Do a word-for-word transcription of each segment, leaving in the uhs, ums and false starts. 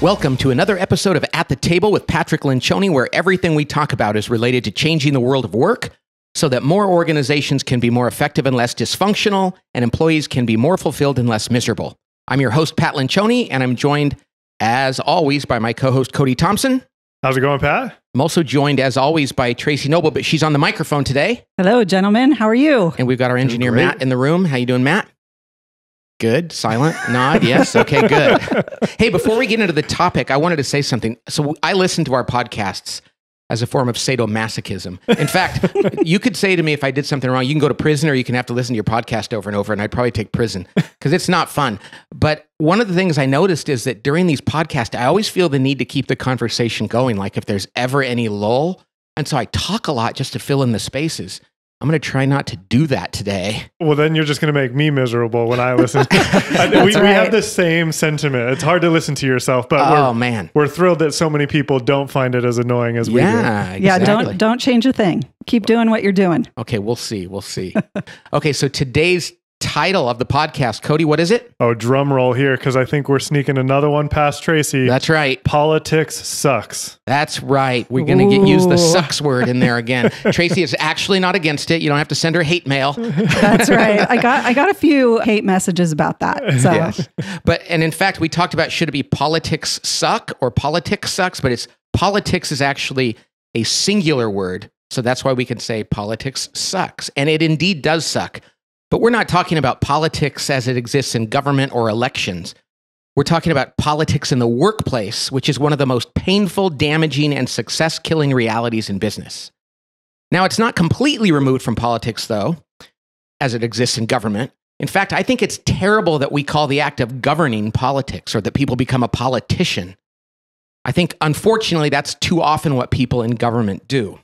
Welcome to another episode of At the Table with Patrick Lencioni, where everything we talk about is related to changing the world of work so that more organizations can be more effective and less dysfunctional, and employees can be more fulfilled and less miserable. I'm your host, Pat Lencioni, and I'm joined, as always, by my co-host, Cody Thompson. How's it going, Pat? I'm also joined, as always, by Tracy Noble, but she's on the microphone today. Hello, gentlemen. How are you? And we've got our engineer, Matt, in the room. How you doing, Matt? Good. Silent. Nod. Yes. Okay, good. Hey, before we get into the topic, I wanted to say something. So I listen to our podcasts as a form of sadomasochism. In fact, you could say to me if I did something wrong, you can go to prison or you can have to listen to your podcast over and over, and I'd probably take prison because it's not fun. But one of the things I noticed is that during these podcasts, I always feel the need to keep the conversation going, like if there's ever any lull. And so I talk a lot just to fill in the spaces. I'm going to try not to do that today. Well, then you're just going to make me miserable when I listen. I, we, right. we have the same sentiment. It's hard to listen to yourself, but oh, we're, man. we're thrilled that so many people don't find it as annoying as we yeah, do. Yeah, exactly. don't, don't change a thing. Keep doing what you're doing. Okay, we'll see. We'll see. Okay, so today's title of the podcast, Cody, what is it? Oh, drum roll here, because I think we're sneaking another one past Tracy. That's right. Politics sucks. That's right. We're going to get use the sucks word in there again. Tracy is actually not against it. You don't have to send her hate mail. That's right. I got I got a few hate messages about that. So. Yes. But and in fact, we talked about should it be politics suck or politics sucks, but it's politics is actually a singular word. So that's why we can say politics sucks. And it indeed does suck. But we're not talking about politics as it exists in government or elections. We're talking about politics in the workplace, which is one of the most painful, damaging, and success-killing realities in business. Now, it's not completely removed from politics, though, as it exists in government. In fact, I think it's terrible that we call the act of governing politics or that people become a politician. I think, unfortunately, that's too often what people in government do.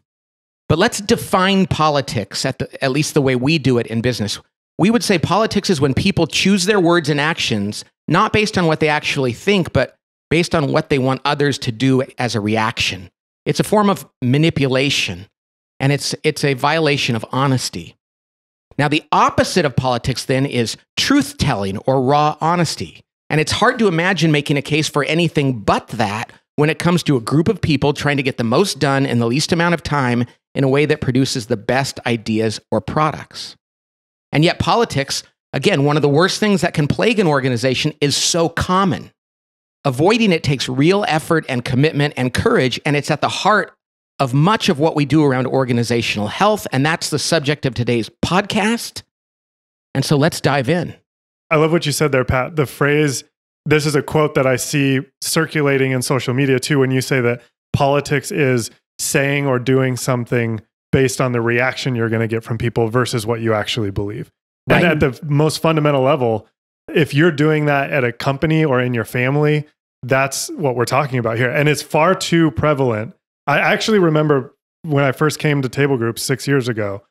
But let's define politics, at, the, at least the way we do it in business. We would say politics is when people choose their words and actions, not based on what they actually think, but based on what they want others to do as a reaction. It's a form of manipulation, and it's, it's a violation of honesty. Now, the opposite of politics, then, is truth-telling or raw honesty. And it's hard to imagine making a case for anything but that when it comes to a group of people trying to get the most done in the least amount of time in a way that produces the best ideas or products. And yet politics, again, one of the worst things that can plague an organization, is so common. Avoiding it takes real effort and commitment and courage, and it's at the heart of much of what we do around organizational health, and that's the subject of today's podcast. And so let's dive in. I love what you said there, Pat. The phrase, this is a quote that I see circulating in social media too, when you say that politics is saying or doing something based on the reaction you're going to get from people versus what you actually believe. Right. And at the most fundamental level, if you're doing that at a company or in your family, that's what we're talking about here. And it's far too prevalent. I actually remember when I first came to Table Group six years ago,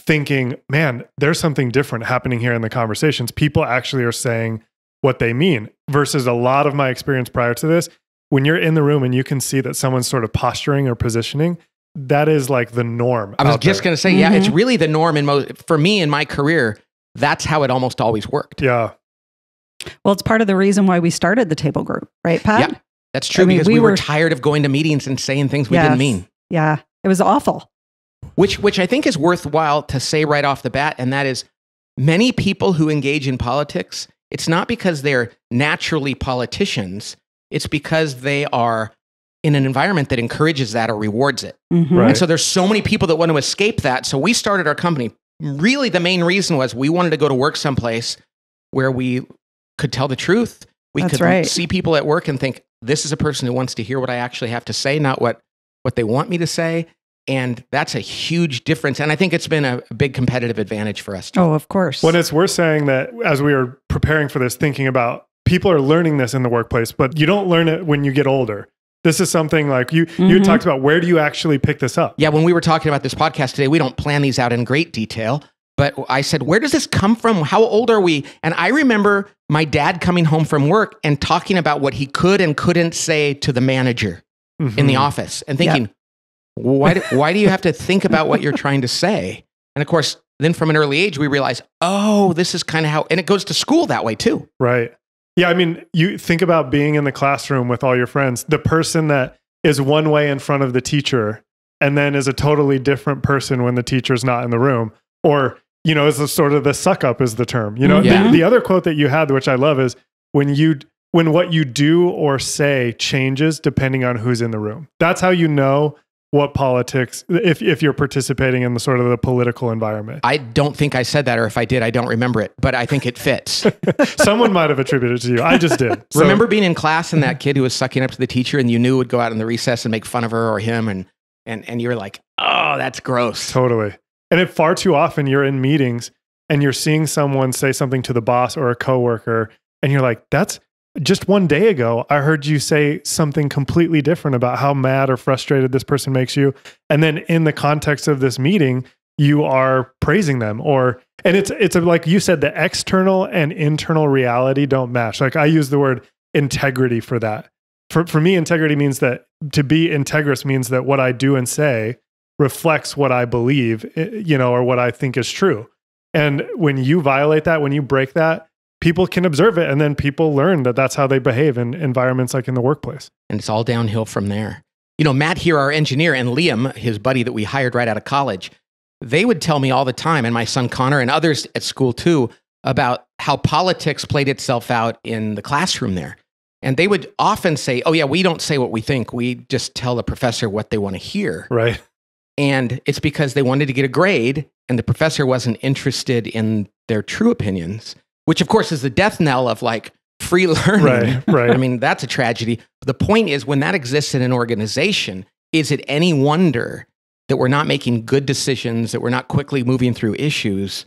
thinking, man, there's something different happening here in the conversations. People actually are saying what they mean versus a lot of my experience prior to this. When you're in the room and you can see that someone's sort of posturing or positioning, that is like the norm. I was just going to say, yeah, mm-hmm. It's really the norm. In most, for me in my career, that's how it almost always worked. Yeah. Well, it's part of the reason why we started the Table Group, right, Pat? Yeah, that's true. I mean, because we, we were, were tired of going to meetings and saying things we yes, didn't mean. Yeah, it was awful. Which, which I think is worthwhile to say right off the bat, and that is many people who engage in politics, it's not because they're naturally politicians. It's because they are in an environment that encourages that or rewards it. Mm-hmm. Right. And so there's so many people that want to escape that. So we started our company. Really, the main reason was we wanted to go to work someplace where we could tell the truth. We That's could right. see people at work and think, this is a person who wants to hear what I actually have to say, not what, what they want me to say. And that's a huge difference. And I think it's been a big competitive advantage for us too. Oh, of course. Well, it's worth saying that as we were preparing for this, thinking about people are learning this in the workplace, but you don't learn it when you get older. This is something like you, mm-hmm. you talked about, where do you actually pick this up? Yeah, when we were talking about this podcast today, we don't plan these out in great detail, but I said, where does this come from? How old are we? And I remember my dad coming home from work and talking about what he could and couldn't say to the manager mm-hmm. in the office and thinking, yep. why, do, why do you have to think about what you're trying to say? And of course, then from an early age, we realize, oh, this is kind of how, and it goes to school that way too. Right. Yeah, I mean, you think about being in the classroom with all your friends, the person that is one way in front of the teacher and then is a totally different person when the teacher's not in the room, or, you know, is the sort of the suck up is the term, you know, yeah. the, the other quote that you had, which I love, is when you, when what you do or say changes depending on who's in the room. That's how you know what politics, if, if you're participating in the sort of the political environment. I don't think I said that, or if I did, I don't remember it, but I think it fits. Someone might have attributed it to you. I just did. So. Remember being in class and that kid who was sucking up to the teacher and you knew would go out in the recess and make fun of her or him, and, and, and you were like, oh, that's gross. Totally. And it, far too often you're in meetings and you're seeing someone say something to the boss or a coworker and you're like, that's, just one day ago, I heard you say something completely different about how mad or frustrated this person makes you. And then in the context of this meeting, you are praising them, or, and it's, it's a, like you said, the external and internal reality don't match. Like I use the word integrity for that. For, for me, integrity means that to be integrous means that what I do and say reflects what I believe, you know, or what I think is true. And when you violate that, when you break that, people can observe it, and then people learn that that's how they behave in environments like in the workplace. And it's all downhill from there. You know, Matt here, our engineer, and Liam, his buddy that we hired right out of college, they would tell me all the time, and my son Connor and others at school too, about how politics played itself out in the classroom there. And they would often say, oh yeah, we don't say what we think. We just tell the professor what they want to hear. Right. And it's because they wanted to get a grade, and the professor wasn't interested in their true opinions. Which, of course, is the death knell of like free learning. Right, right. I mean, that's a tragedy. But the point is, when that exists in an organization, is it any wonder that we're not making good decisions, that we're not quickly moving through issues,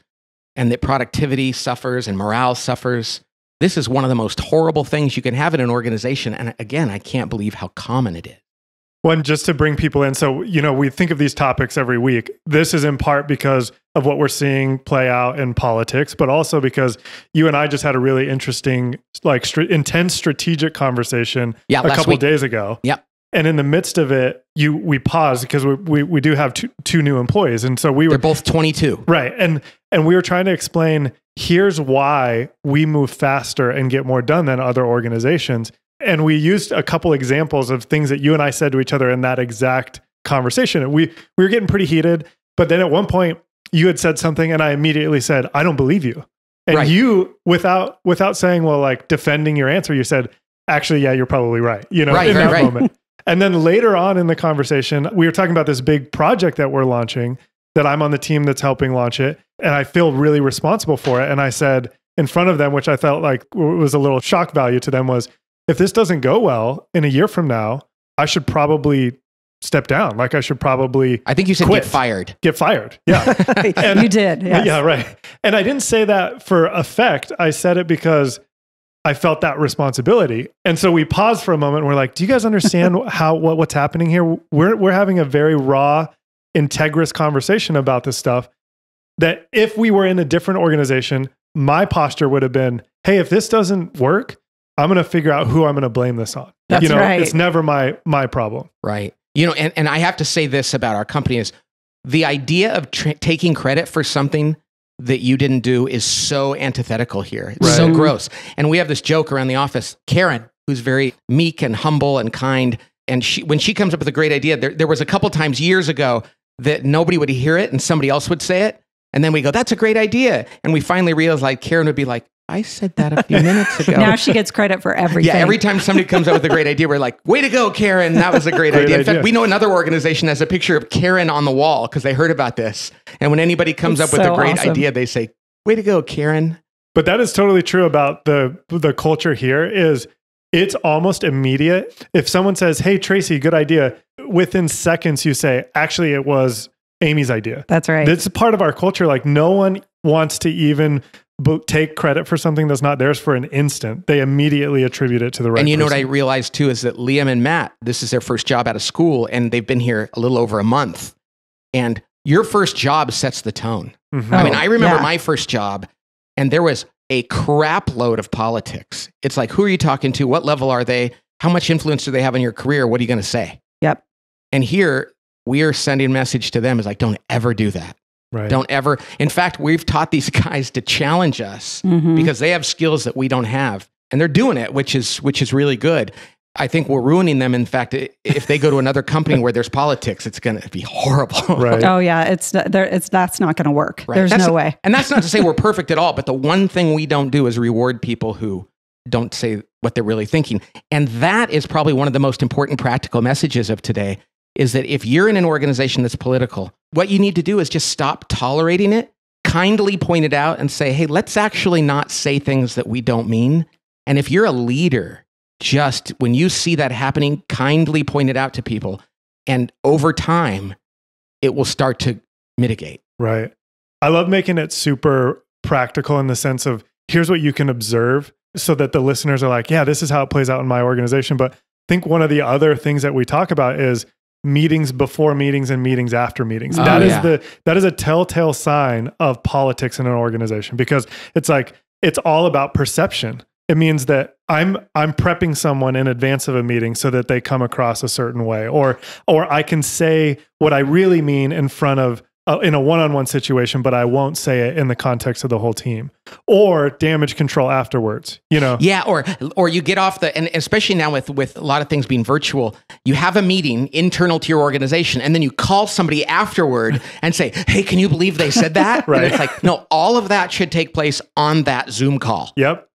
and that productivity suffers and morale suffers? This is one of the most horrible things you can have in an organization. And again, I can't believe how common it is. Well, just to bring people in, so, you know, we think of these topics every week. This is in part because of what we're seeing play out in politics, but also because you and I just had a really interesting, like st intense strategic conversation yeah, a couple of days ago. Yep. And in the midst of it, you we paused because we, we, we do have two, two new employees. And so we were— They're both twenty-two. Right. And, and we were trying to explain, here's why we move faster and get more done than other organizations. And we used a couple examples of things that you and I said to each other in that exact conversation. And we, we were getting pretty heated, but then at one point you had said something and I immediately said, I don't believe you. And right. you, without, without saying, well, like defending your answer, you said, actually, yeah, you're probably right. You know, right, in right, that right. moment. And then later on in the conversation, we were talking about this big project that we're launching, that I'm on the team that's helping launch it. And I feel really responsible for it. And I said in front of them, which I felt like was a little shock value to them, was, if this doesn't go well in a year from now, I should probably step down. Like I should probably I think you said quit. Get fired. Get fired. Yeah. And, you did. Yes. Yeah, right. And I didn't say that for effect. I said it because I felt that responsibility. And so we paused for a moment and we're like, do you guys understand how what, what's happening here? We're, we're having a very raw, integrous conversation about this stuff that if we were in a different organization, my posture would have been, hey, if this doesn't work, I'm going to figure out who I'm going to blame this on. That's you know, right. It's never my, my problem. Right. You know, and, and I have to say this about our company is the idea of taking credit for something that you didn't do is so antithetical here. It's right. so gross. And we have this joke around the office, Karen, who's very meek and humble and kind. And she, when she comes up with a great idea, there, there was a couple times years ago that nobody would hear it and somebody else would say it. And then we go, that's a great idea. And we finally realized like Karen would be like, I said that a few minutes ago. Now she gets credit for everything. Yeah, every time somebody comes up with a great idea, we're like, way to go, Karen. That was a great, great idea. In fact, idea. we know another organization has a picture of Karen on the wall because they heard about this. And when anybody comes it's up with so a great awesome. idea, they say, way to go, Karen. But that is totally true about the, the culture here is it's almost immediate. If someone says, hey, Tracy, good idea. Within seconds, you say, actually, it was Amy's idea. That's right. It's a part of our culture. Like no one wants to even take credit for something that's not theirs for an instant. They immediately attribute it to the right And you know person. What I realized too is that Liam and Matt, this is their first job out of school and they've been here a little over a month. And your first job sets the tone. Mm-hmm. oh, I mean, I remember yeah. my first job and there was a crap load of politics. It's like, who are you talking to? What level are they? How much influence do they have on your career? What are you going to say? Yep. And here we are sending a message to them is like, don't ever do that. Right. Don't ever. In fact, we've taught these guys to challenge us mm-hmm. because they have skills that we don't have. and they're doing it, which is which is really good. I think we're ruining them. In fact, if they go to another company where there's politics, it's going to be horrible. Right. Oh yeah, it's there. It's that's not going to work. Right. There's that's no a, way. And that's not to say we're perfect at all, but the one thing we don't do is reward people who don't say what they're really thinking. And that is probably one of the most important practical messages of today, is that if you're in an organization that's political, what you need to do is just stop tolerating it, kindly point it out and say, hey, let's actually not say things that we don't mean. And if you're a leader, just when you see that happening, kindly point it out to people. And over time, it will start to mitigate. Right. I love making it super practical in the sense of, here's what you can observe, so that the listeners are like, yeah, this is how it plays out in my organization. But I think one of the other things that we talk about is meetings before meetings and meetings after meetings. Oh, that yeah. is the that is a telltale sign of politics in an organization, because it's like, it's all about perception. It means that I'm I'm prepping someone in advance of a meeting so that they come across a certain way, or or I can say what I really mean in front of uh, in a one-on-one situation, but I won't say it in the context of the whole team. Or damage control afterwards, you know. Yeah, or or you get off the, and especially now with with a lot of things being virtual, you have a meeting internal to your organization, and then you call somebody afterward and say, "Hey, can you believe they said that?" Right. And it's like, no, all of that should take place on that Zoom call. Yep.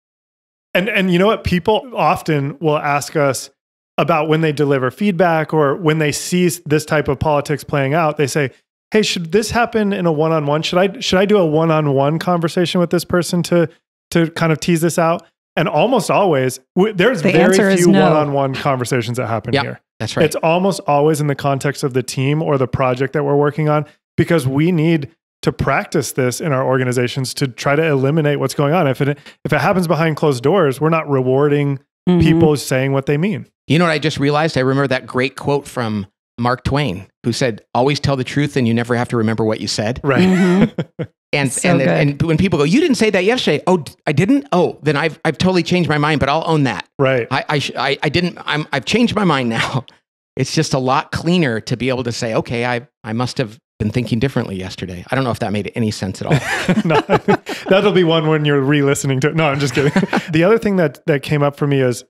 And and you know what? People often will ask us about when they deliver feedback or when they see this type of politics playing out, they say, hey, should this happen in a one-on-one? Should I should I do a one-on-one conversation with this person to to kind of tease this out? And almost always, w there's the very few no. one-on-one conversations that happen yep, here. That's right. It's almost always in the context of the team or the project that we're working on, because we need to practice this in our organizations to try to eliminate what's going on. If it, if it happens behind closed doors, we're not rewarding mm-hmm. people saying what they mean. You know what I just realized? I remember that great quote from Mark Twain, who said, always tell the truth and you never have to remember what you said. Right. Mm-hmm. and, so and, and when people go, you didn't say that yesterday. Oh, I didn't? Oh, then I've, I've totally changed my mind, but I'll own that. Right. I, I, I, I didn't, I'm, I've changed my mind now. It's just a lot cleaner to be able to say, okay, I, I must have been thinking differently yesterday. I don't know if that made any sense at all. No, that'll be one when you're re-listening to it. No, I'm just kidding. The other thing that that came up for me is,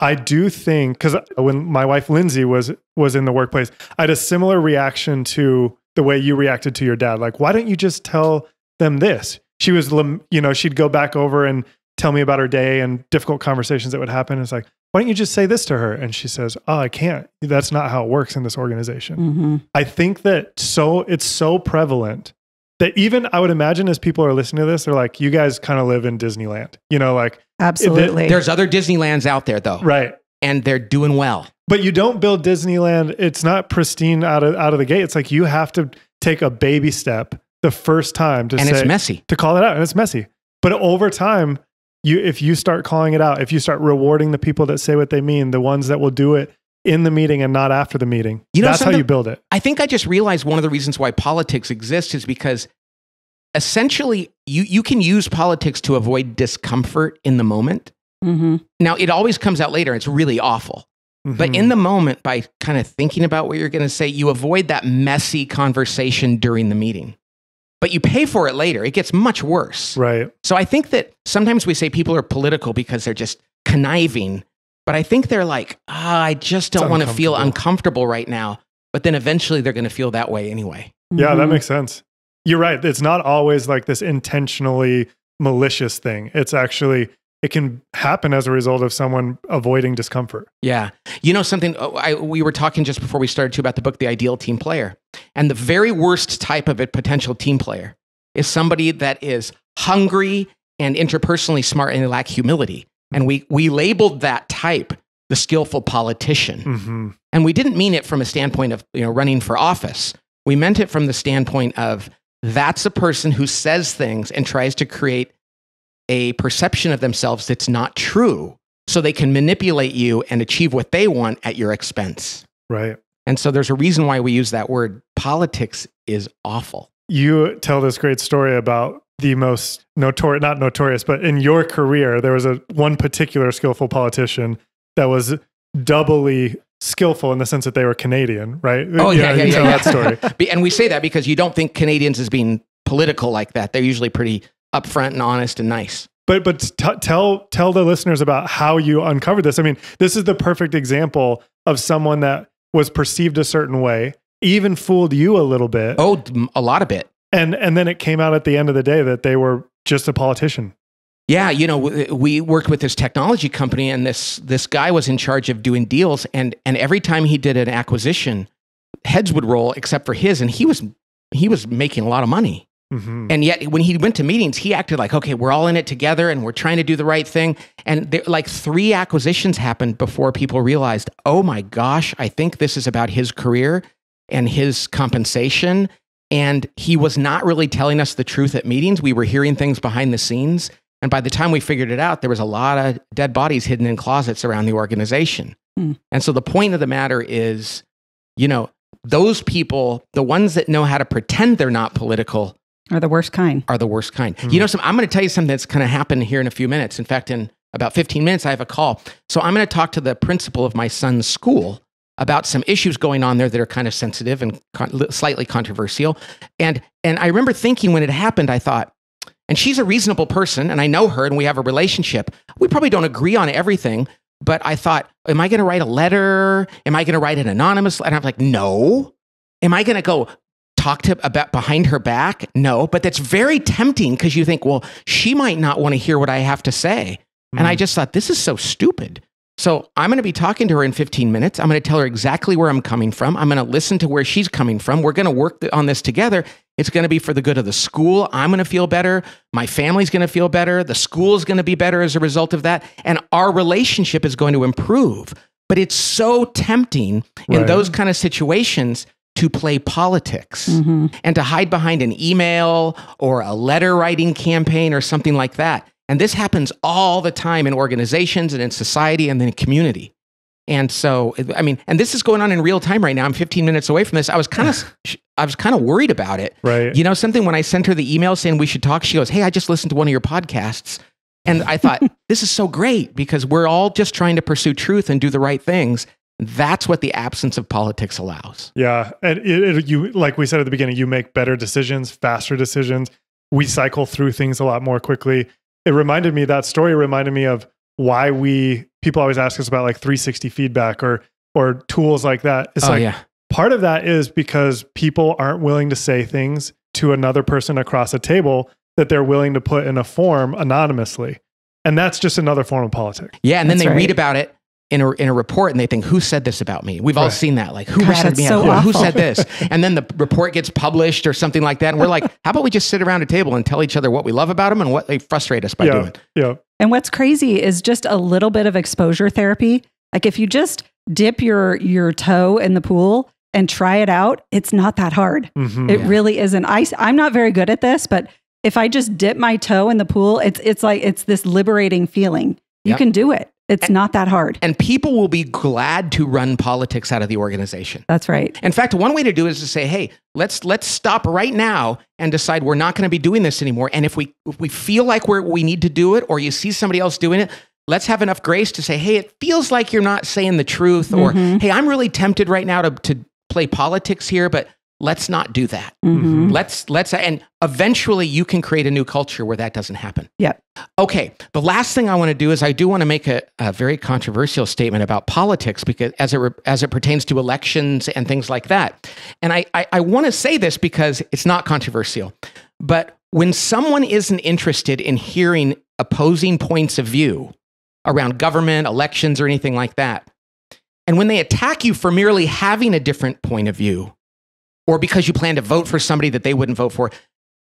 I do think, because when my wife Lindsay was was in the workplace, I had a similar reaction to the way you reacted to your dad. Like, why don't you just tell them this? She was, you know, she'd go back over and tell me about her day and difficult conversations that would happen. It's like, why don't you just say this to her? And she says, oh, I can't. That's not how it works in this organization. Mm-hmm. I think that so it's so prevalent that even I would imagine as people are listening to this, they're like, you guys kind of live in Disneyland. You know, like. Absolutely. Th There's other Disneylands out there though. Right. And they're doing well. But you don't build Disneyland. It's not pristine out of, out of the gate. It's like you have to take a baby step the first time to and say. And it's messy. To call it out. And it's messy. But over time, You, if you start calling it out, if you start rewarding the people that say what they mean, the ones that will do it in the meeting and not after the meeting, you know, that's how you build it. I think I just realized one of the reasons why politics exists is because essentially you, you can use politics to avoid discomfort in the moment. Mm-hmm. Now, it always comes out later. It's really awful. Mm-hmm. But in the moment, by kind of thinking about what you're going to say, you avoid that messy conversation during the meeting. But you pay for it later. It gets much worse. Right. So I think that sometimes we say people are political because they're just conniving, but I think they're like, ah, oh, I just don't want to feel uncomfortable right now. But then eventually they're going to feel that way anyway. Yeah, mm-hmm. that makes sense. You're right. It's not always like this intentionally malicious thing. It's actually, it can happen as a result of someone avoiding discomfort. Yeah. You know something, I, we were talking just before we started too about the book, The Ideal Team Player. And the very worst type of a potential team player is somebody that is hungry and interpersonally smart and they lack humility. And we, we labeled that type the skillful politician. Mm-hmm. And we didn't mean it from a standpoint of, you know, running for office. We meant it from the standpoint of that's a person who says things and tries to create a perception of themselves that's not true, so they can manipulate you and achieve what they want at your expense. Right. And so there's a reason why we use that word. Politics is awful. You tell this great story about the most notorious, not notorious, but in your career, there was a one particular skillful politician that was doubly skillful in the sense that they were Canadian, right? Oh, yeah, yeah, yeah. You yeah, tell yeah. that story. And we say that because you don't think Canadians as being political like that. They're usually pretty upfront and honest and nice. But but t- tell tell the listeners about how you uncovered this. I mean, this is the perfect example of someone that was perceived a certain way, even fooled you a little bit. Oh, a lot of it. And and then it came out at the end of the day that they were just a politician. Yeah, you know, we worked with this technology company, and this this guy was in charge of doing deals, and and every time he did an acquisition, heads would roll except for his, and he was he was making a lot of money. Mm-hmm. And yet, when he went to meetings, he acted like, okay, we're all in it together and we're trying to do the right thing. And there, like three acquisitions happened before people realized, oh my gosh, I think this is about his career and his compensation. And he was not really telling us the truth at meetings. We were hearing things behind the scenes. And by the time we figured it out, there was a lot of dead bodies hidden in closets around the organization. Mm. And so the point of the matter is, you know, those people, the ones that know how to pretend they're not political, Are the worst kind. Are the worst kind. Mm-hmm. You know, some, I'm going to tell you something that's going to happen here in a few minutes. In fact, in about fifteen minutes, I have a call. So I'm going to talk to the principal of my son's school about some issues going on there that are kind of sensitive and con- slightly controversial. And and I remember thinking when it happened, I thought, and she's a reasonable person, and I know her, and we have a relationship. We probably don't agree on everything, but I thought, am I going to write a letter? Am I going to write an anonymous letter? And I'm like, no. Am I going to go talk to about behind her back? No, but that's very tempting because you think, well, she might not want to hear what I have to say. Mm-hmm. And I just thought, this is so stupid. So I'm going to be talking to her in fifteen minutes. I'm going to tell her exactly where I'm coming from. I'm going to listen to where she's coming from. We're going to work th- on this together. It's going to be for the good of the school. I'm going to feel better. My family's going to feel better. The school is going to be better as a result of that. And our relationship is going to improve. But it's so tempting right. in those kind of situations to play politics mm-hmm. and to hide behind an email or a letter writing campaign or something like that. And this happens all the time in organizations and in society and in community. And so, I mean, and this is going on in real time right now. I'm fifteen minutes away from this. I was kind of, I was kind of worried about it. Right. You know, something when I sent her the email saying we should talk, she goes, hey, I just listened to one of your podcasts. And I thought, this is so great because we're all just trying to pursue truth and do the right things. That's what the absence of politics allows. Yeah. And it, it, you, like we said at the beginning, you make better decisions, faster decisions. We cycle through things a lot more quickly. It reminded me, that story reminded me of why we, people always ask us about like three sixty feedback or, or tools like that. It's oh, like yeah. part of that is because people aren't willing to say things to another person across a table that they're willing to put in a form anonymously. And that's just another form of politics. Yeah. And then that's they right. read about it in a, in a report and they think, who said this about me? We've right. all seen that. Like, who ratted me out? So who said this? And then the report gets published or something like that. And we're like, how about we just sit around a table and tell each other what we love about them and what they frustrate us by yeah. doing? Yeah. And what's crazy is just a little bit of exposure therapy. Like if you just dip your, your toe in the pool and try it out, it's not that hard. Mm-hmm. It yeah. really isn't. I, I'm not very good at this, but if I just dip my toe in the pool, it's, it's like, it's this liberating feeling. You yep. can do it. It's and, not that hard. And people will be glad to run politics out of the organization. That's right. In fact, one way to do it is to say, hey, let's let's stop right now and decide we're not going to be doing this anymore. And if we if we feel like we're, we need to do it or you see somebody else doing it, let's have enough grace to say, hey, it feels like you're not saying the truth or, mm-hmm. hey, I'm really tempted right now to, to play politics here, but let's not do that. Mm-hmm. Let's, let's, and eventually you can create a new culture where that doesn't happen. Yeah. Okay. The last thing I want to do is I do want to make a, a very controversial statement about politics because as it, re, as it pertains to elections and things like that. And I, I, I want to say this because it's not controversial, but when someone isn't interested in hearing opposing points of view around government, elections, or anything like that, and when they attack you for merely having a different point of view, or because you plan to vote for somebody that they wouldn't vote for,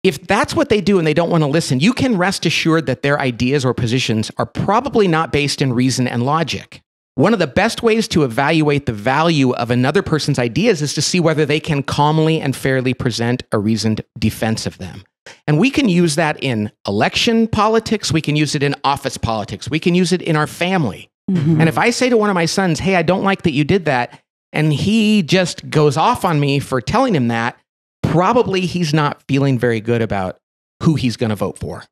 if that's what they do and they don't want to listen, you can rest assured that their ideas or positions are probably not based in reason and logic. One of the best ways to evaluate the value of another person's ideas is to see whether they can calmly and fairly present a reasoned defense of them. And we can use that in election politics. We can use it in office politics. We can use it in our family. Mm-hmm. And if I say to one of my sons, hey, I don't like that you did that, and he just goes off on me for telling him that, probably he's not feeling very good about who he's going to vote for.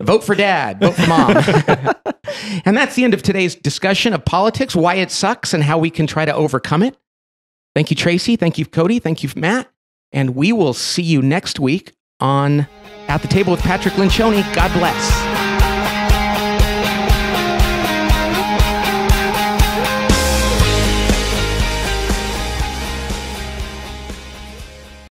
Vote for dad, vote for mom. And that's the end of today's discussion of politics, why it sucks, and how we can try to overcome it. Thank you, Tracy. Thank you, Cody. Thank you, Matt. And we will see you next week on At the Table with Patrick Lencioni. God bless.